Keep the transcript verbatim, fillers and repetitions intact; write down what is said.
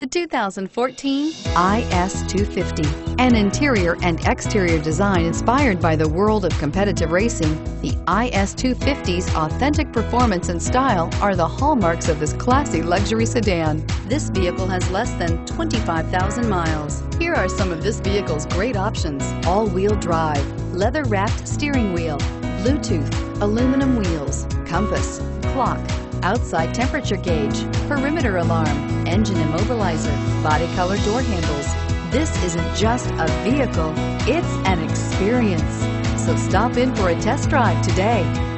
The two thousand fourteen I S two fifty. An interior and exterior design inspired by the world of competitive racing, the I S two fifty's authentic performance and style are the hallmarks of this classy luxury sedan. This vehicle has less than twenty-five thousand miles. Here are some of this vehicle's great options: all-wheel drive, leather-wrapped steering wheel, Bluetooth, aluminum wheels, compass, clock, outside temperature gauge, perimeter alarm, engine immobilizer, body color door handles. This isn't just a vehicle, it's an experience. So stop in for a test drive today.